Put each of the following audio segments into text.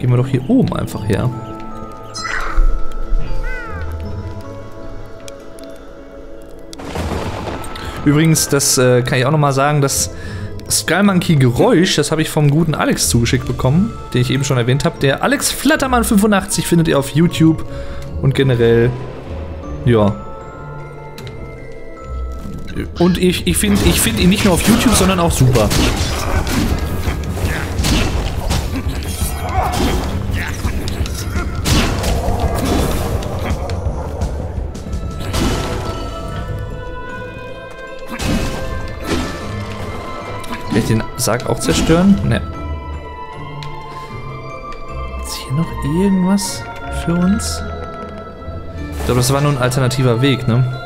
Gehen wir doch hier oben einfach her. Übrigens, das kann ich auch nochmal sagen, das Skullmonkey-Geräusch, das habe ich vom guten Alex zugeschickt bekommen, den ich eben schon erwähnt habe. Der Alex Flattermann 85 findet ihr auf YouTube und generell, ja. Und ich finde ihn nicht nur auf YouTube, sondern auch super. Will ich den Sarg auch zerstören? Ne. Ist hier noch irgendwas für uns? Ich glaube, das war nur ein alternativer Weg, ne?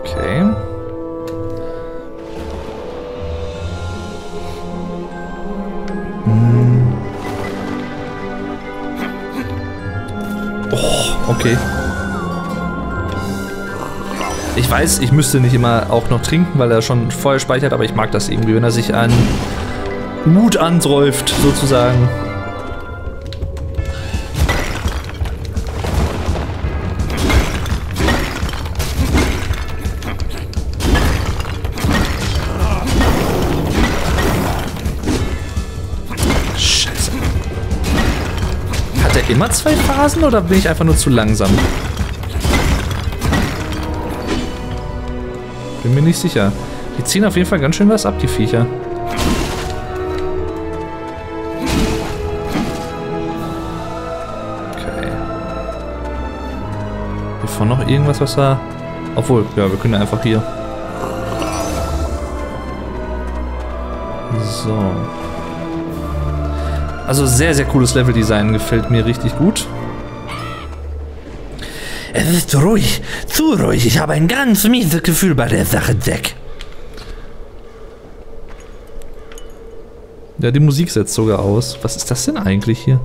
Okay. Hm. Oh, okay. Ich weiß, ich müsste nicht immer auch noch trinken, weil er schon vorher speichert, aber ich mag das irgendwie, wenn er sich einen Mut anträuft, sozusagen. Scheiße. Hat er immer zwei Phasen oder bin ich einfach nur zu langsam? Bin mir nicht sicher. Die ziehen auf jeden Fall ganz schön was ab, die Viecher. Okay. Bevor noch irgendwas, was da... Obwohl, ja, wir können ja einfach hier. So. Also sehr, sehr cooles Leveldesign. Gefällt mir richtig gut. Es ist ruhig, zu ruhig. Ich habe ein ganz mieses Gefühl bei der Sache, Jack. Ja, die Musik setzt sogar aus. Was ist das denn eigentlich hier?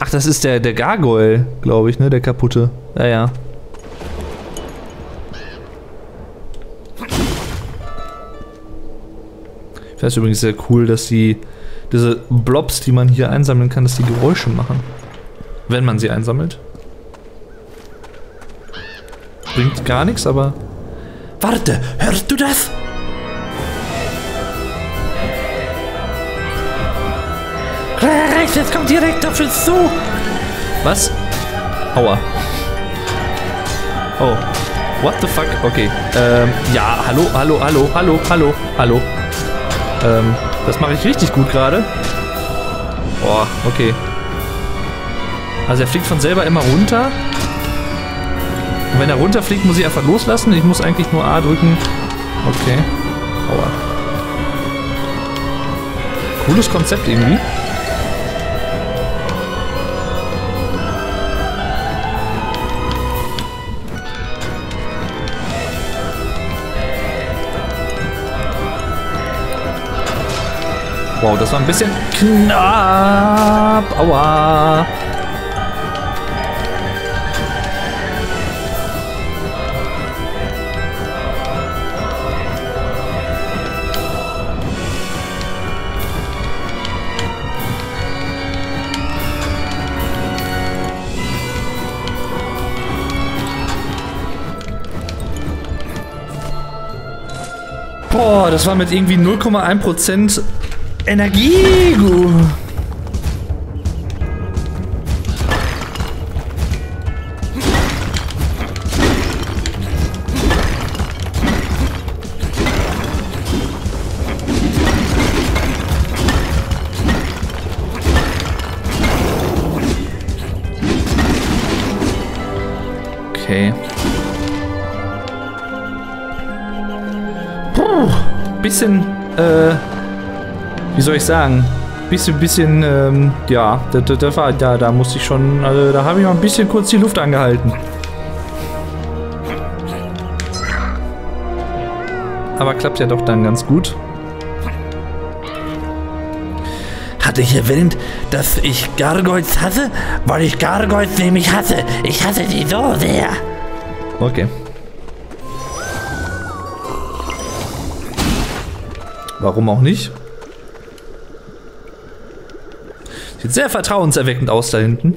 Ach, das ist der Gargoyle, glaube ich, ne? Der kaputte. Ja, ja. Ich finde es übrigens sehr cool, dass die... Diese Blobs, die man hier einsammeln kann, dass die Geräusche machen. Wenn man sie einsammelt. Bringt gar nichts, aber... Warte, hörst du das? Klar, rechts, jetzt kommt direkt auf uns zu. Was? Aua. Oh. What the fuck? Okay. Ja, hallo, hallo, hallo, hallo, hallo, hallo. Das mache ich richtig gut gerade. Boah, okay. Also er fliegt von selber immer runter. Und wenn er runterfliegt, muss ich einfach loslassen. Ich muss eigentlich nur A drücken. Okay. Aua. Cooles Konzept irgendwie. Wow, das war ein bisschen knapp. Aua. Boah, das war mit irgendwie 0,1% Energie! Okay. Puh, bisschen, wie soll ich sagen? Ja, da musste ich schon, also da habe ich noch ein bisschen kurz die Luft angehalten. Aber klappt ja doch dann ganz gut. Hatte ich erwähnt, dass ich Gargoyles hasse? Weil ich Gargoyles nämlich hasse. Ich hasse sie so sehr. Okay. Warum auch nicht? Sieht sehr vertrauenserweckend aus da hinten.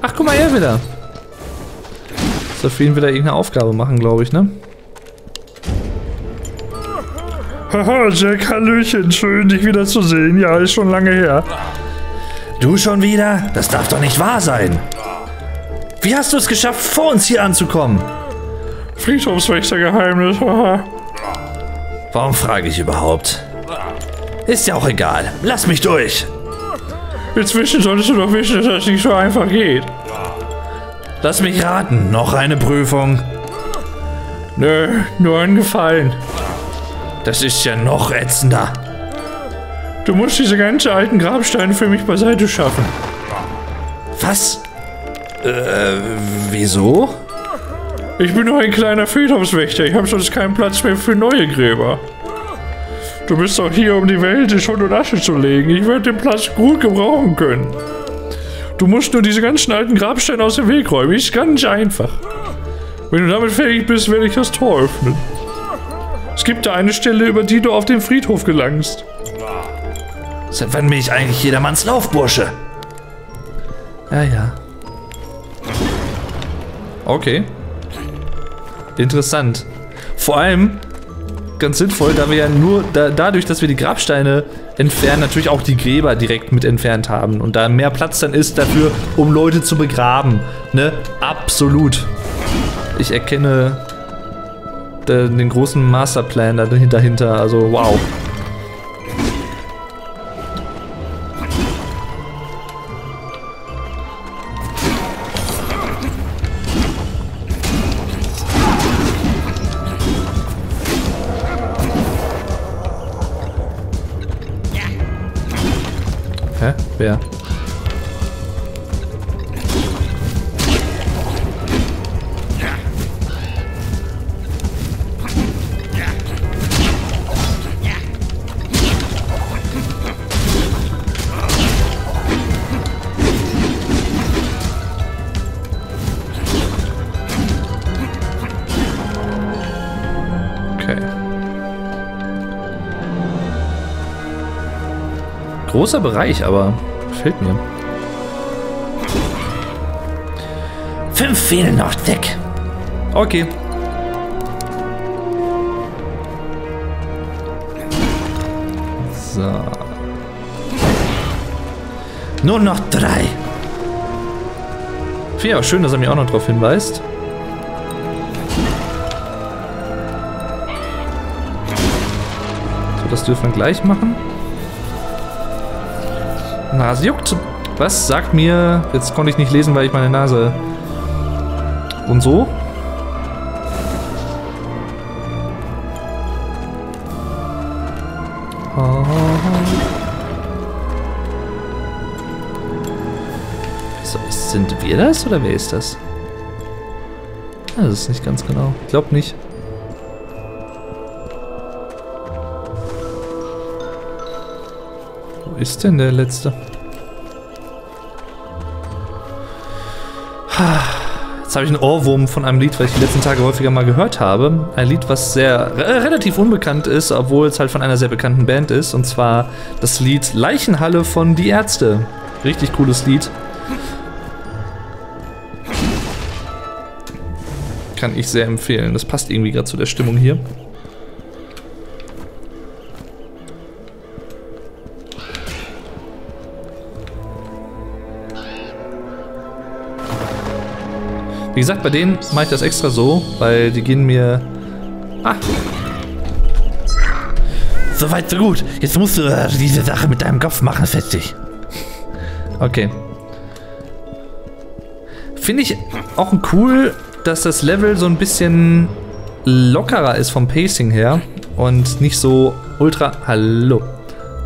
Ach, guck mal her wieder. Soll für ihn wieder irgendeine Aufgabe machen, glaube ich, ne? Haha, Jack, hallöchen, schön, dich wieder zu sehen. Ja, ist schon lange her. Du schon wieder? Das darf doch nicht wahr sein. Wie hast du es geschafft, vor uns hier anzukommen? Friedhofswächtergeheimnis, haha. Warum frage ich überhaupt? Ist ja auch egal. Lass mich durch. Inzwischen solltest du doch wissen, dass das nicht so einfach geht. Lass mich raten, noch eine Prüfung? Nö, nur ein Gefallen. Das ist ja noch ätzender. Du musst diese ganzen alten Grabsteine für mich beiseite schaffen. Was? Wieso? Ich bin nur ein kleiner Friedhofswächter. Ich habe sonst keinen Platz mehr für neue Gräber. Du bist doch hier, um die Welt in Schutt und Asche zu legen. Ich werde den Platz gut gebrauchen können. Du musst nur diese ganzen alten Grabsteine aus dem Weg räumen. Ist ganz einfach. Wenn du damit fertig bist, werde ich das Tor öffnen. Es gibt da eine Stelle, über die du auf den Friedhof gelangst. Seit wann bin ich eigentlich jedermanns Laufbursche? Ja, ja. Okay. Interessant. Vor allem ganz sinnvoll, da wir ja nur dadurch, dass wir die Grabsteine entfernen, natürlich auch die Gräber direkt mit entfernt haben. Und da mehr Platz dann ist dafür, um Leute zu begraben. Ne? Absolut. Ich erkenne den großen Masterplan dahinter, also wow. Hä? Wer? Großer Bereich, aber gefällt mir. 5 fehlen noch, weg. Okay. So. Nur noch 3. Finde ich auch schön, dass er mich auch noch darauf hinweist. So, das dürfen wir gleich machen. Nase juckt. Was sagt mir? Jetzt konnte ich nicht lesen, weil ich meine Nase. Und so? So, sind wir das oder wer ist das? Ah, das ist nicht ganz genau. Ich glaube nicht. Ist denn der letzte? Jetzt habe ich einen Ohrwurm von einem Lied, was ich die letzten Tage häufiger mal gehört habe. Ein Lied, was sehr relativ unbekannt ist, obwohl es halt von einer sehr bekannten Band ist. Und zwar das Lied Leichenhalle von Die Ärzte. Richtig cooles Lied. Kann ich sehr empfehlen. Das passt irgendwie gerade zu der Stimmung hier. Wie gesagt, bei denen mache ich das extra so, weil die gehen mir... Ah! So weit, so gut. Jetzt musst du diese Sache mit deinem Kopf machen, fertig. Okay. Finde ich auch cool, dass das Level so ein bisschen lockerer ist vom Pacing her und nicht so ultra... Hallo.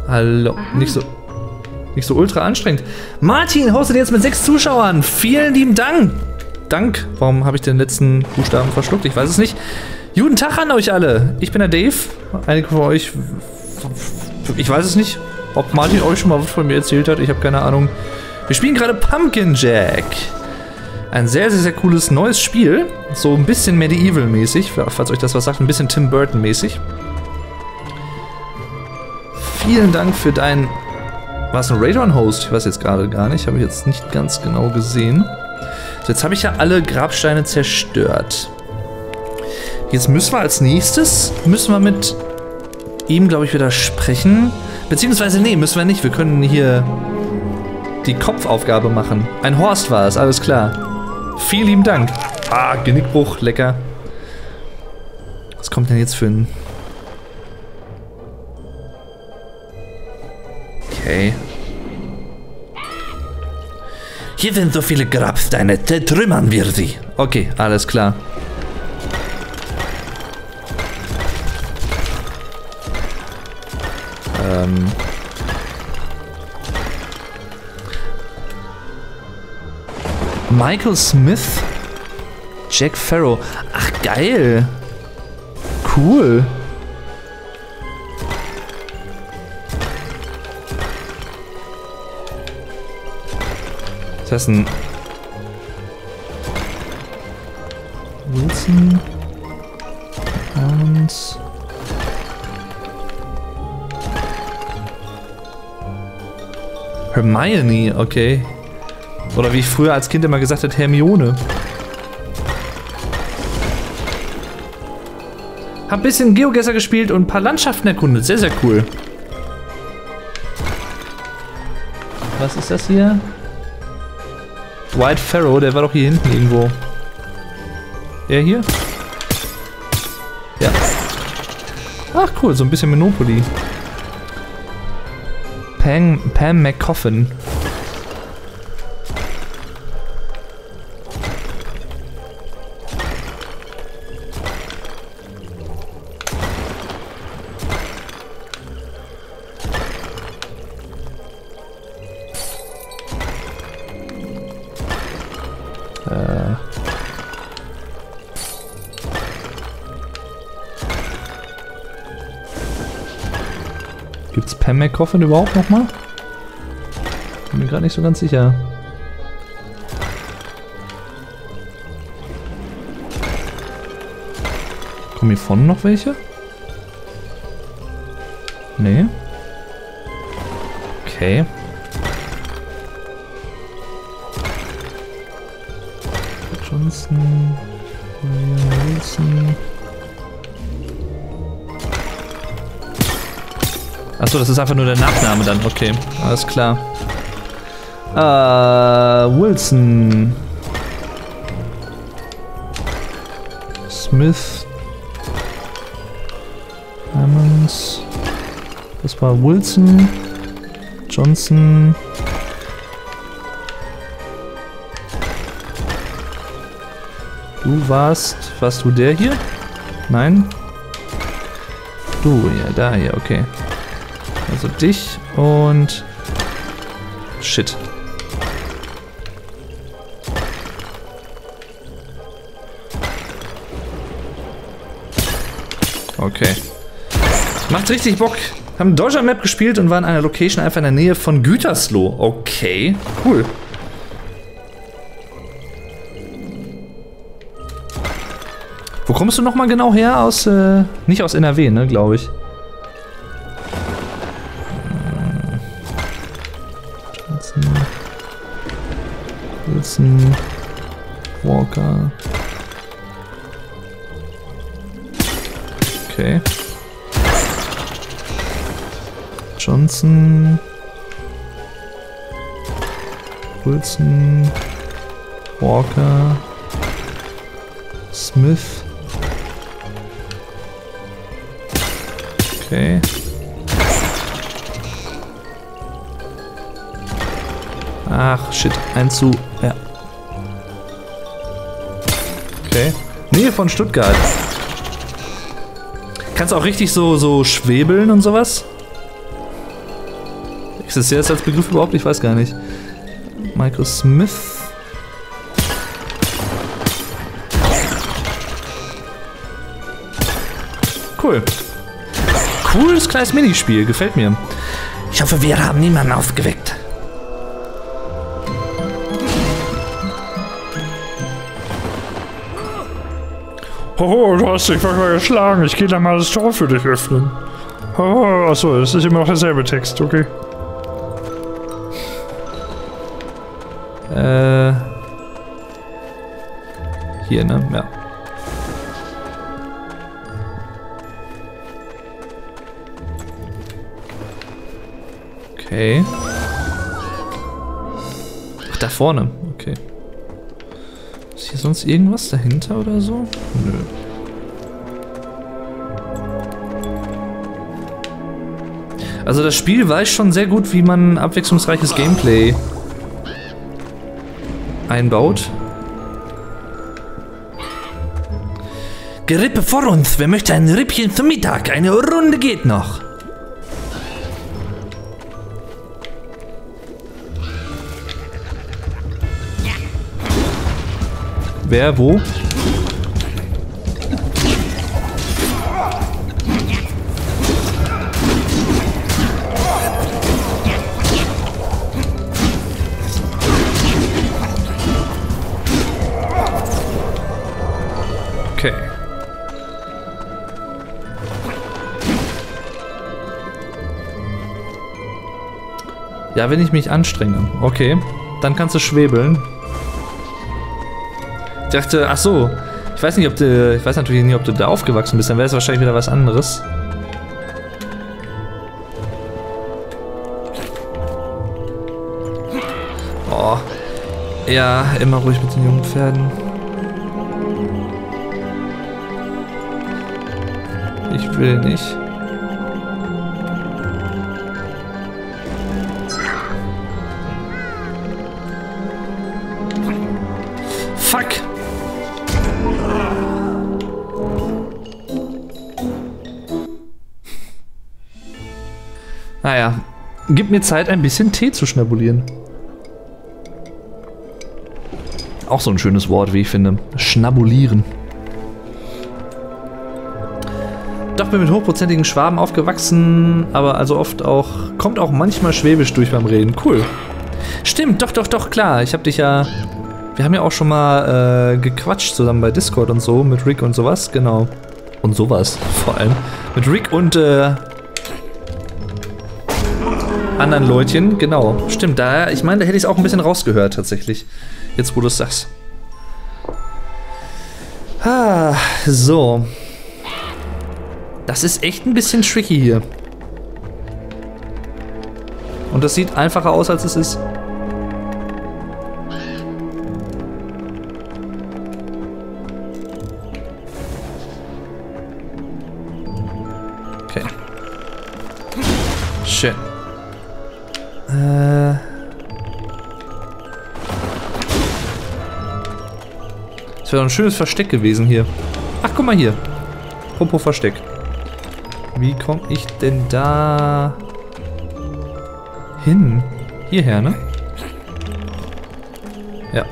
Hallo. Nicht so ultra anstrengend. Martin hostet jetzt mit 6 Zuschauern. Vielen lieben Dank. Warum habe ich den letzten Buchstaben verschluckt? Ich weiß es nicht. Guten Tag an euch alle. Ich bin der Dave. Einige von euch... Ich weiß es nicht. Ob Martin euch schon mal was von mir erzählt hat, ich habe keine Ahnung. Wir spielen gerade Pumpkin Jack. Ein sehr, sehr, sehr cooles neues Spiel. So ein bisschen Medieval-mäßig, falls euch das was sagt. Ein bisschen Tim Burton-mäßig. Vielen Dank für dein... War es ein Raidon-Host? Ich weiß jetzt gerade gar nicht. Habe ich jetzt nicht ganz genau gesehen. So, jetzt habe ich ja alle Grabsteine zerstört. Jetzt müssen wir als nächstes... Müssen wir mit ihm, glaube ich, wieder sprechen. Beziehungsweise, nee, müssen wir nicht. Wir können hier die Kopfaufgabe machen. Ein Horst war es, alles klar. Vielen lieben Dank. Ah, Genickbruch, lecker. Was kommt denn jetzt für ein... Okay. Hier sind so viele Grabsteine, zertrümmern wir sie. Okay, alles klar. Michael Smith, Jack Farrow. Ach, geil. Cool. Ist das ein... Wilson? Und... Hermione, okay. Oder wie ich früher als Kind immer gesagt habe, Hermione. Hab ein bisschen Geogesser gespielt und ein paar Landschaften erkundet. Sehr, sehr cool. Was ist das hier? Dwight Farrow, der war doch hier hinten irgendwo. Er hier? Ja. Ach cool, so ein bisschen Monopoly. Pam McCoffin. Gibt's Pam McCoffin überhaupt nochmal? Bin mir gerade nicht so ganz sicher. Kommen hier vorne noch welche? Nee. Okay. Johnson, Wilson. Achso, das ist einfach nur der Nachname dann. Okay, alles klar. Wilson. Smith. Hammonds. Das war Wilson. Johnson. Du warst... Warst du der hier? Nein? Du, ja, da hier, okay. Also dich und... Shit. Okay. Macht richtig Bock. Haben Deutschland-Map gespielt und waren in einer Location einfach in der Nähe von Gütersloh. Okay, cool. Wo kommst du nochmal genau her? Aus, nicht aus NRW, ne, glaube ich. Wilson, Walker. Okay. Johnson. Wilson, Walker. Smith. Okay. Ach, shit. 1 zu... Ja. Okay. Nähe von Stuttgart. Kannst auch richtig so schwebeln und sowas? Existiert das als Begriff überhaupt? Ich weiß gar nicht. Michael Smith. Cool. Cooles kleines Minispiel, gefällt mir. Ich hoffe, wir haben niemanden aufgeweckt. Hoho, du hast dich voll geschlagen. Ich gehe da mal das Tor für dich öffnen. Hoho, achso, es ist immer noch derselbe Text, okay. Hier, ne? Ja. Okay. Ach, da vorne. Okay. Ist hier sonst irgendwas dahinter oder so? Nö. Also das Spiel weiß schon sehr gut, wie man abwechslungsreiches Gameplay einbaut. Gerippe vor uns. Wer möchte ein Rippchen zum Mittag? Eine Runde geht noch. Wer, wo? Okay. Ja, wenn ich mich anstrenge. Okay. Dann kannst du schwebeln. Ich dachte, ach so, ich weiß natürlich nicht, ob du da aufgewachsen bist, dann wäre es wahrscheinlich wieder was anderes. Oh. Ja, immer ruhig mit den jungen Pferden. Ich will nicht. Fuck! Naja, gib mir Zeit, ein bisschen Tee zu schnabulieren. Auch so ein schönes Wort, wie ich finde. Schnabulieren. Doch bin mit hochprozentigen Schwaben aufgewachsen, aber also oft auch, kommt auch manchmal Schwäbisch durch beim Reden. Cool. Stimmt, doch, klar. Ich hab dich ja, wir haben ja auch schon mal gequatscht zusammen bei Discord und so, mit Rick und sowas, genau. Und sowas, vor allem. Mit Rick und, anderen Leutchen, genau. Stimmt, da, ich meine, da hätte ich es auch ein bisschen rausgehört, tatsächlich. Jetzt, wo du es sagst. Ah, so. Das ist echt ein bisschen tricky hier. Und das sieht einfacher aus, als es ist. Okay. Shit. Das wäre doch ein schönes Versteck gewesen hier. Ach, guck mal hier. Apropos Versteck. Wie komme ich denn da hin? Hierher, ne? Ja.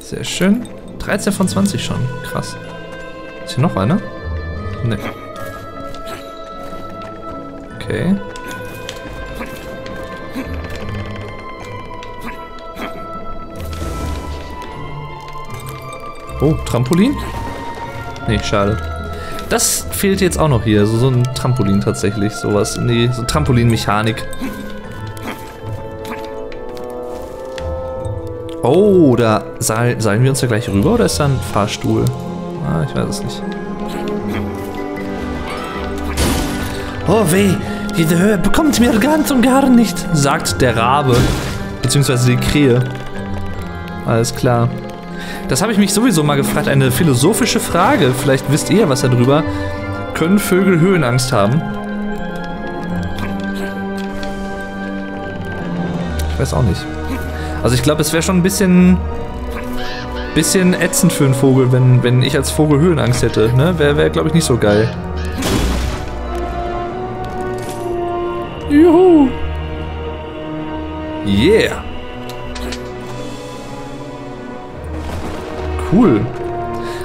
Sehr schön. 13 von 20 schon. Krass. Ist hier noch einer? Ne. Okay. Oh, Trampolin? Nee, schade. Das fehlt jetzt auch noch hier. So ein Trampolin tatsächlich. Sowas. Nee, so Trampolin-Mechanik. Oh, da seilen wir uns ja gleich rüber oder ist da ein Fahrstuhl? Ah, ich weiß es nicht. Oh weh! Diese Höhe bekommt mir ganz und gar nicht, sagt der Rabe. Beziehungsweise die Krähe. Alles klar. Das habe ich mich sowieso mal gefragt. Eine philosophische Frage. Vielleicht wisst ihr was darüber. Können Vögel Höhenangst haben? Ich weiß auch nicht. Also ich glaube, es wäre schon ein bisschen ätzend für einen Vogel, wenn ich als Vogel Höhenangst hätte. Ne? Wäre, glaube ich, nicht so geil. Juhu! Yeah! Cool.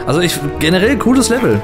Also generell cooles Level.